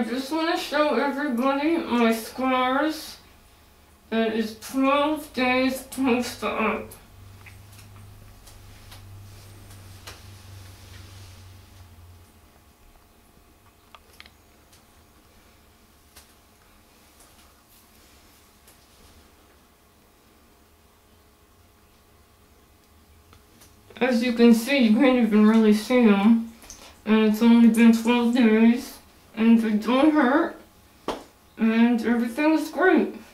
I just want to show everybody my scars. That is 12 days post-op. As you can see, you can't even really see them, and it's only been 12 days, and they don't hurt, and everything is great.